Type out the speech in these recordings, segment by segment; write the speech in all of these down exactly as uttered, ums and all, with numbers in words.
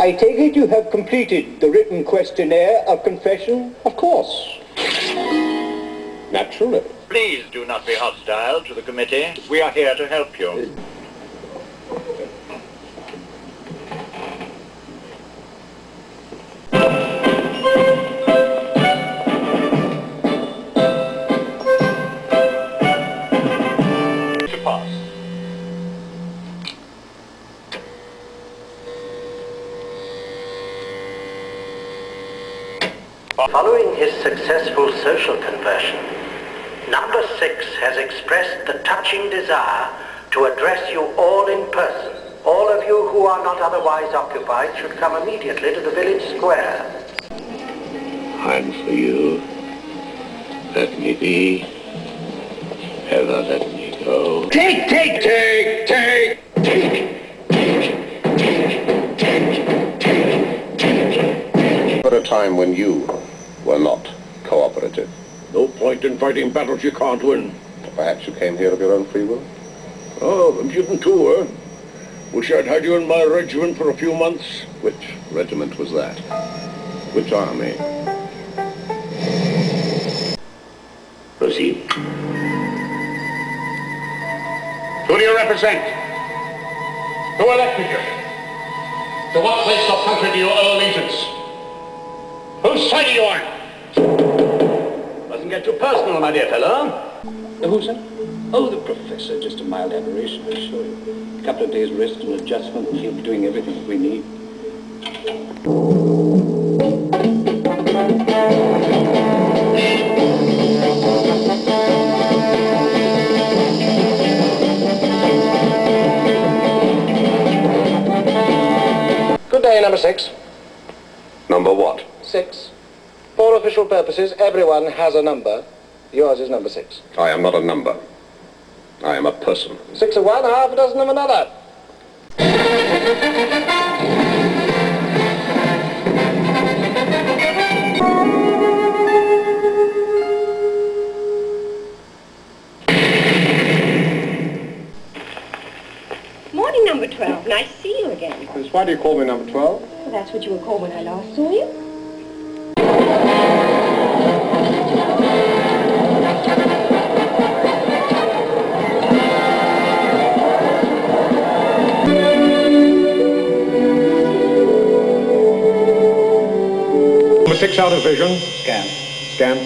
I take it you have completed the written questionnaire of confession? Of course. Naturally. Please do not be hostile to the committee. We are here to help you. Following his successful social conversion, number six has expressed the touching desire to address you all in person. All of you who are not otherwise occupied should come immediately to the village square. I'm for you. Let me be. Ever let me go. Take, take, take, take, take. At a time when you were not cooperative. No point in fighting battles you can't win. Perhaps you came here of your own free will? Oh, a mutant tour. Wish I'd had you in my regiment for a few months. Which regiment was that? Which army? Proceed. Who do you represent? Who elected you? To what place or country do you owe allegiance? Whose side are you on? Doesn't get too personal, my dear fellow. Who, sir? Oh, the professor. Just a mild aberration, I assure you. A couple of days' rest and adjustment, and he'll be doing everything that we need. Good day, number six. Number what? Six. For official purposes, everyone has a number. Yours is number six. I am not a number. I am a person. Six of one, half a dozen of another. Morning, number twelve. Nice to see you again. Miss, why do you call me number twelve? Well, that's what you were called when I last saw you. Six out of vision. Scan. Scan.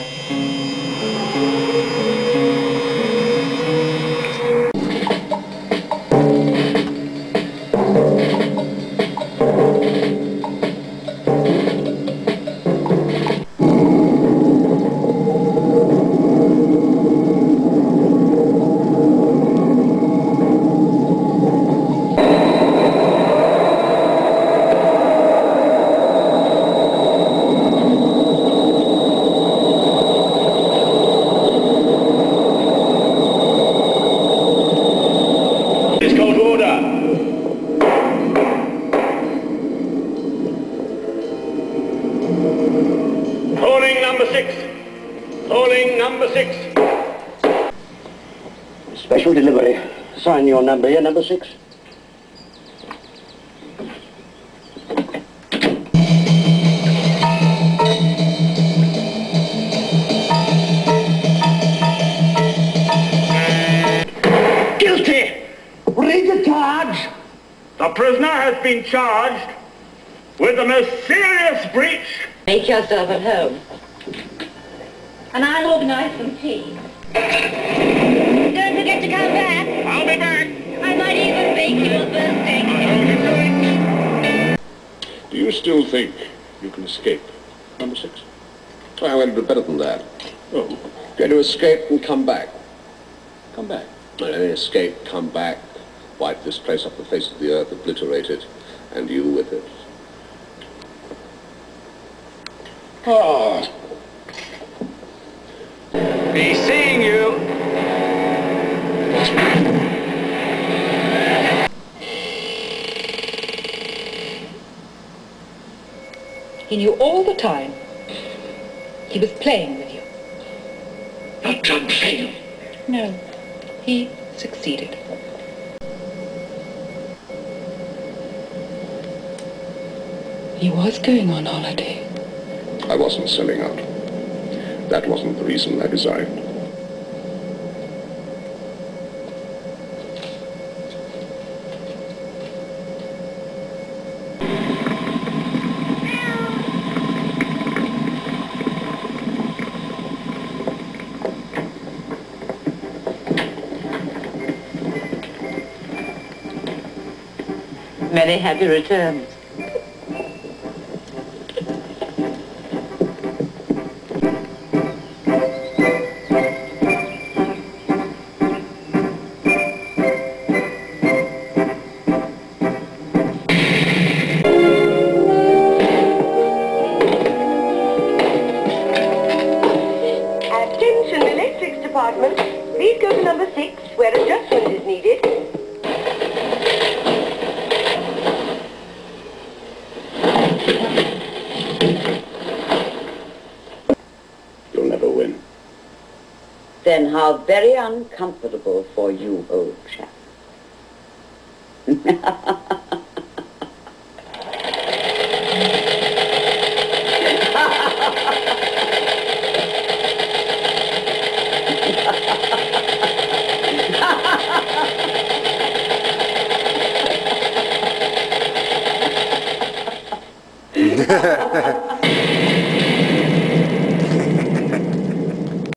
Delivery. Sign your number here, number six. Guilty! Read the charge! The prisoner has been charged with the most serious breach. Make yourself at home. And I'll organize some tea. Don't forget to come back. I'll be back. I might even bake you a birthday cake. Do you still think you can escape, number six? I want to do better than that. Oh. Going to escape and come back. Come back? Uh, escape, come back, wipe this place off the face of the earth, obliterate it, and you with it. Ah. Be seeing you. He knew all the time he was playing with you. Your job failed. No, he succeeded. He was going on holiday. I wasn't selling out. That wasn't the reason I resigned. Many happy returns. Then how very uncomfortable for you, old chap.